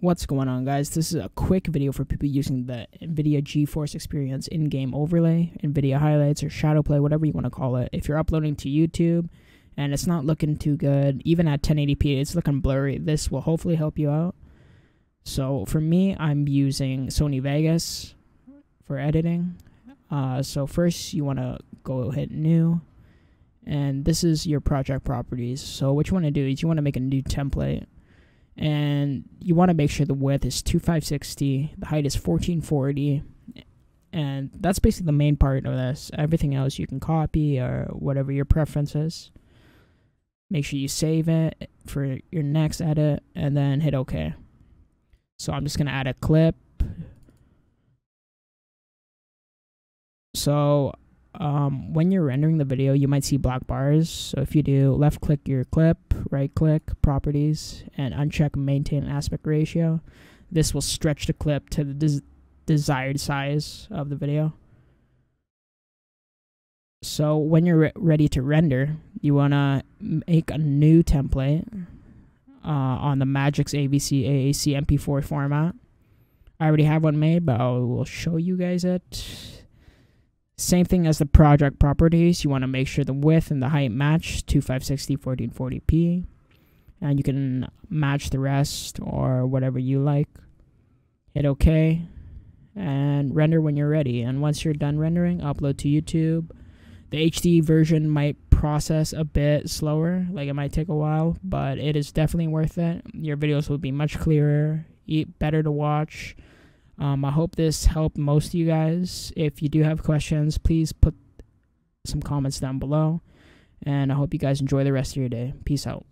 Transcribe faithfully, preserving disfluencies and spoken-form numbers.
What's going on, guys? This is a quick video for people using the NVIDIA GeForce Experience in-game overlay, NVIDIA highlights, or Shadowplay, whatever you want to call it. If you're uploading to YouTube and it's not looking too good, even at ten eighty p, it's looking blurry, this will hopefully help you out. So for me, I'm using Sony Vegas for editing. Uh, so first, you want to go hit New, and this is your project properties. So what you want to do is you want to make a new template. And you want to make sure the width is twenty-five sixty, the height is fourteen forty, and that's basically the main part of this. Everything else you can copy or whatever your preference is. Make sure you save it for your next edit, and then hit OK. So I'm just going to add a clip. So um, when you're rendering the video, you might see black bars. So if you do, left click your clip, right click properties, and uncheck maintain aspect ratio. This will stretch the clip to the des desired size of the video. So when you're re ready to render, you want to make a new template uh, on the Magix A V C A A C M P four format. I already have one made, but I will show you guys it. Same thing as the project properties. You want to make sure the width and the height match twenty-five sixty, fourteen forty p, and you can match the rest or whatever you like. Hit OK and render when you're ready. And once you're done rendering, upload to YouTube. The H D version might process a bit slower, like it might take a while, but it is definitely worth it. Your videos will be much clearer, better to watch. Um, I hope this helped most of you guys. If you do have questions, please put some comments down below. And I hope you guys enjoy the rest of your day. Peace out.